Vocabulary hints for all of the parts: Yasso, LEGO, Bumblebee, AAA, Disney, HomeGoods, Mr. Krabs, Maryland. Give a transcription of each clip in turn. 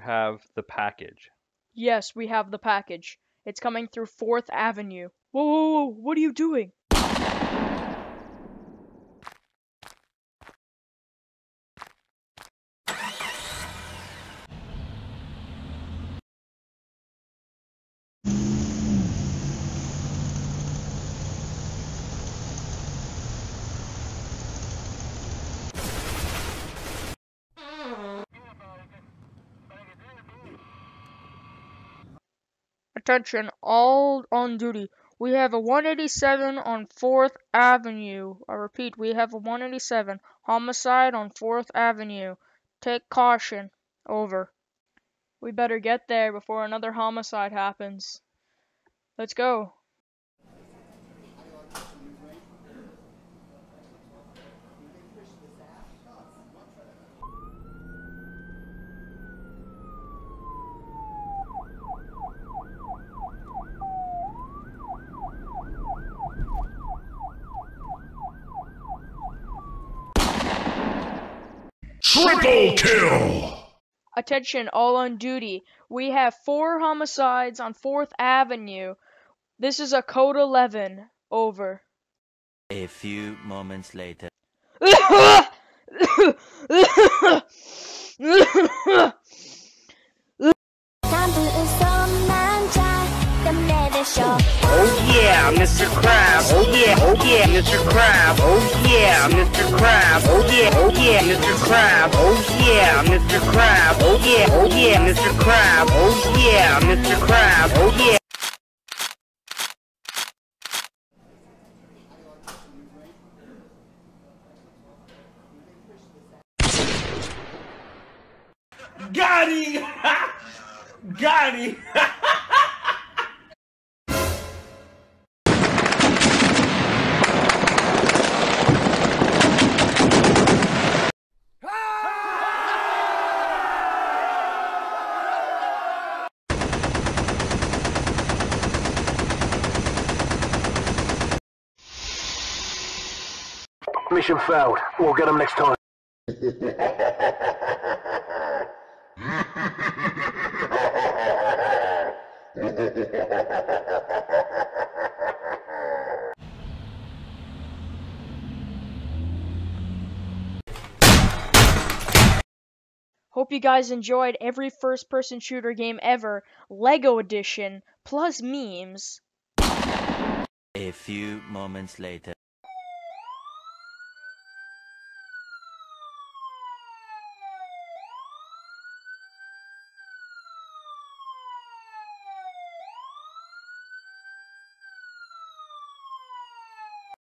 have the package. Yes, we have the package. It's coming through 4th Avenue. Whoa, whoa, whoa, what are you doing? Attention, all on duty. We have a 187 on 4th Avenue. I repeat, we have a 187. Homicide on 4th Avenue. Take caution. Over. We better get there before another homicide happens. Let's go. Triple kill! Attention, all on duty. We have 4 homicides on 4th Avenue. This is a code 11. Over. A few moments later. Oh yeah, Mr. Krabs. Oh yeah, oh yeah, Mr. Krabs. Oh yeah, Mr. Krabs. Oh yeah, oh yeah, Mr. Krabs. Oh yeah, Mr. Krabs. Oh yeah, oh yeah, Mr. Krabs. Oh yeah, Mr. Krabs. Oh yeah. Got him! Got him! Mission failed. We'll get them next time. Hope you guys enjoyed every first-person shooter game ever, LEGO edition, plus memes. A few moments later.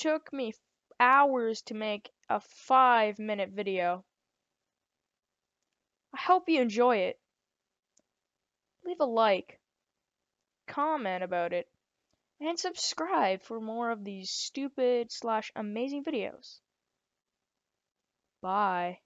Took me hours to make a 5-minute video. I hope you enjoy it. Leave a like, comment about it, and subscribe for more of these stupid/amazing videos. Bye.